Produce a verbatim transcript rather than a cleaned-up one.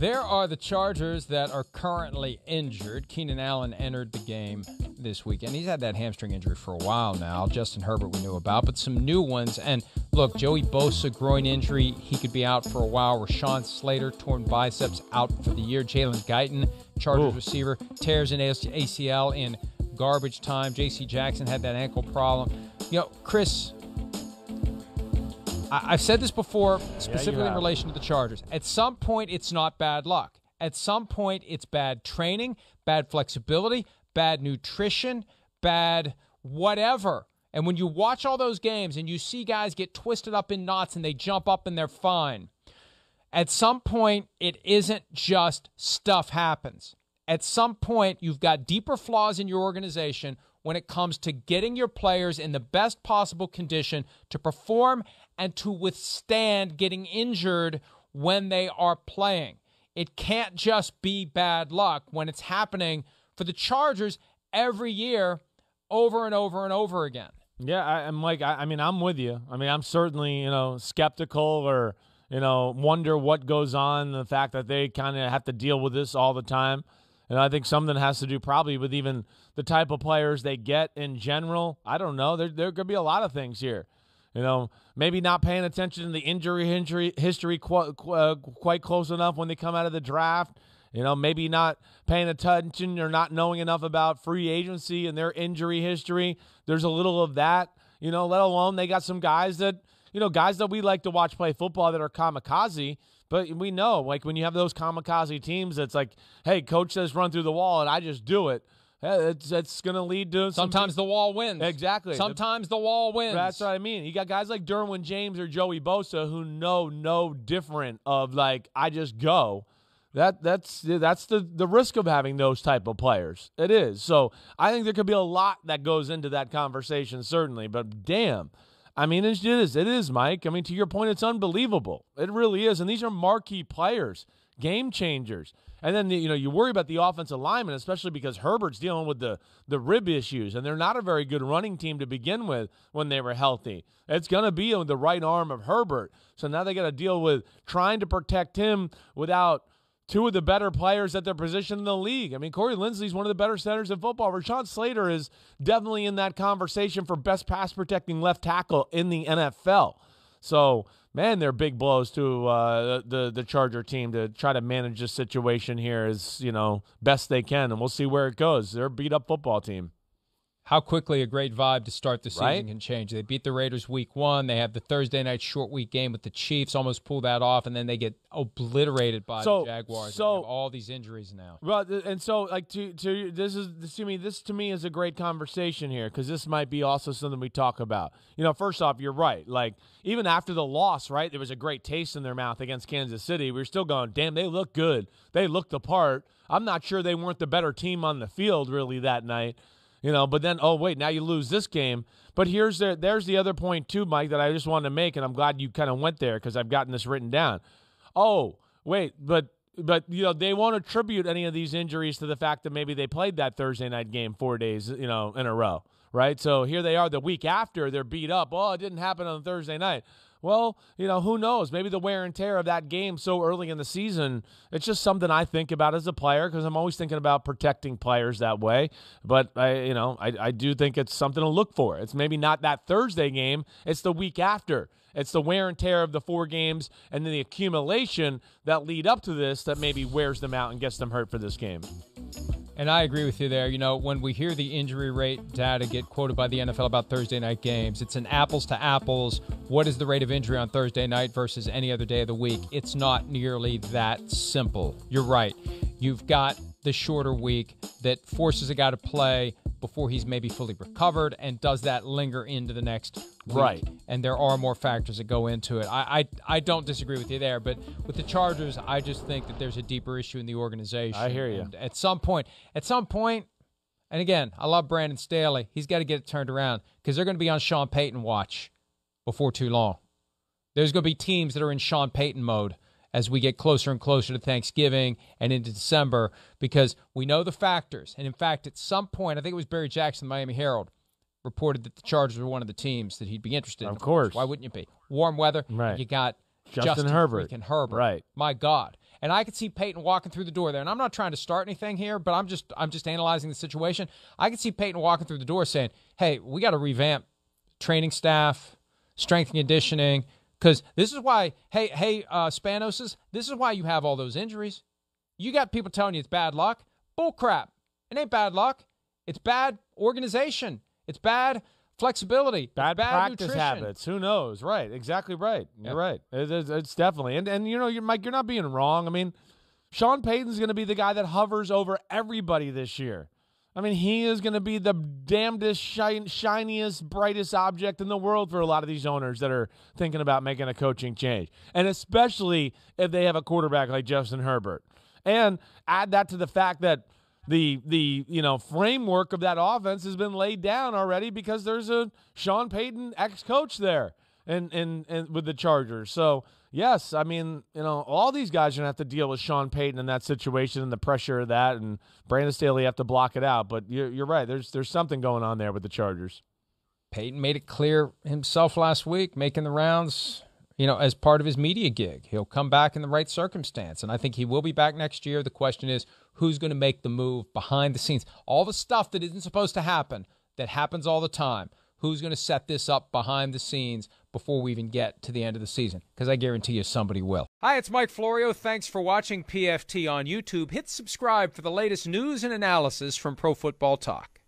There are the Chargers that are currently injured. Keenan Allen entered the game this weekend. He's had that hamstring injury for a while now. Justin Herbert we knew about, but some new ones. And look, Joey Bosa, groin injury. He could be out for a while. Rashawn Slater, torn biceps, out for the year. Jalen Guyton, Chargers Ooh. receiver, tears an A C L in garbage time. J C. Jackson had that ankle problem. You know, Chris, I- I've said this before, specifically yeah, in relation to the Chargers. At some point, it's not bad luck. At some point, it's bad training, bad flexibility, bad nutrition, bad whatever. And when you watch all those games and you see guys get twisted up in knots and they jump up and they're fine, at some point, it isn't just stuff happens. At some point, you've got deeper flaws in your organization when it comes to getting your players in the best possible condition to perform and to withstand getting injured when they are playing. It can't just be bad luck when it's happening for the Chargers every year over and over and over again. Yeah, I, I'm like, I, I mean, I'm with you. I mean, I'm certainly, you know, skeptical or, you know, wonder what goes on, the fact that they kind of have to deal with this all the time. And I think something has to do probably with even the type of players they get in general. I don't know. There there could be a lot of things here. You know, maybe not paying attention to the injury, injury history qu- qu- uh, quite close enough when they come out of the draft. You know, maybe not paying attention or not knowing enough about free agency and their injury history. There's a little of that, you know, let alone they got some guys that, you know, guys that we like to watch play football that are kamikaze. But we know, like, when you have those kamikaze teams, it's like, hey, coach says run through the wall, and I just do it. It's, it's going to lead to some Sometimes te- the wall wins. Exactly. Sometimes the, the wall wins. That's what I mean. You got guys like Derwin James or Joey Bosa who know no different of, like, I just go. That That's that's the, the risk of having those type of players. It is. So I think there could be a lot that goes into that conversation, certainly. But, damn. I mean, it is, it is, Mike. I mean, to your point, it's unbelievable. It really is. And these are marquee players, game changers. And then, you know, you worry about the offensive linemen, especially because Herbert's dealing with the, the rib issues, and they're not a very good running team to begin with when they were healthy. It's going to be on the right arm of Herbert. So now they got to deal with trying to protect him without two of the better players at their position in the league. I mean, Corey Linsley's one of the better centers in football. Rashawn Slater is definitely in that conversation for best pass-protecting left tackle in the N F L. So, man, they're big blows to uh, the, the Charger team to try to manage this situation here as, you know, best they can, and we'll see where it goes. They're a beat-up football team. How quickly a great vibe to start the season right? can change. They beat the Raiders week one. They have the Thursday night short week game with the Chiefs, almost pull that off, and then they get obliterated by so, the Jaguars. So, they have all these injuries now. Well, and so like to to this is to me this to me is a great conversation here, because this might be also something we talk about. You know, first off, you're right. Like, even after the loss, right, there was a great taste in their mouth against Kansas City. We were still going, damn, they look good. They looked the part. I'm not sure they weren't the better team on the field really that night. You know, but then, oh, wait, now you lose this game. But here's the, there's the other point, too, Mike, that I just wanted to make, and I'm glad you kind of went there because I've gotten this written down. Oh, wait, but, but you know, they won't attribute any of these injuries to the fact that maybe they played that Thursday night game four days, you know, in a row, right? So here they are the week after. They're beat up. Oh, it didn't happen on Thursday night. Well, you know, who knows? Maybe the wear and tear of that game so early in the season, it's just something I think about as a player, because I'm always thinking about protecting players that way. But, I, you know, I, I do think it's something to look for. It's maybe not that Thursday game. It's the week after. It's the wear and tear of the four games and then the accumulation that lead up to this that maybe wears them out and gets them hurt for this game. And I agree with you there. You know, when we hear the injury rate data get quoted by the N F L about Thursday night games, it's an apples to apples. What is the rate of injury on Thursday night versus any other day of the week? It's not nearly that simple. You're right. You've got the shorter week that forces a guy to play before he's maybe fully recovered, and does that linger into the next week? Right. And there are more factors that go into it. I, I, I don't disagree with you there, but with the Chargers, I just think that there's a deeper issue in the organization. I hear you. And at some point, at some point, and again, I love Brandon Staley. He's got to get it turned around, because they're going to be on Sean Payton watch before too long. There's going to be teams that are in Sean Payton mode as we get closer and closer to Thanksgiving and into December, because we know the factors. And, in fact, at some point, I think it was Barry Jackson, the Miami Herald, reported that the Chargers were one of the teams that he'd be interested in. Of course. Why wouldn't you be? Warm weather. Right. You got Justin, Justin Herbert. Freaking Herbert. Right. My God. and I could see Peyton walking through the door there. And I'm not trying to start anything here, but I'm just I'm just analyzing the situation. I could see Peyton walking through the door saying, hey, we got to revamp training staff, strength and conditioning, because this is why, hey, hey, uh, Spanos, this is why you have all those injuries. You got people telling you it's bad luck. Bull crap. It ain't bad luck. It's bad organization. It's bad flexibility. Bad, bad practice nutrition. Habits. Who knows? Right. Exactly right. You're yep. right. It, it, it's definitely. And, and you know, you're, Mike, you're not being wrong. I mean, Sean Payton's going to be the guy that hovers over everybody this year. I mean, he is going to be the damnedest, shi- shiniest, brightest object in the world for a lot of these owners that are thinking about making a coaching change, and especially if they have a quarterback like Justin Herbert. And add that to the fact that the the you know framework of that offense has been laid down already because there's a Sean Payton ex-coach there and and and with the Chargers. So yes, I mean you know all these guys are gonna have to deal with Sean Payton in that situation and the pressure of that, and Brandon Staley have to block it out. But you're, you're right. There's there's something going on there with the Chargers. Payton made it clear himself last week, making the rounds. You know, as part of his media gig, he'll come back in the right circumstance. And I think he will be back next year. The question is, who's going to make the move behind the scenes? All the stuff that isn't supposed to happen, that happens all the time. Who's going to set this up behind the scenes before we even get to the end of the season? Because I guarantee you somebody will. Hi, it's Mike Florio. Thanks for watching P F T on YouTube. Hit subscribe for the latest news and analysis from Pro Football Talk.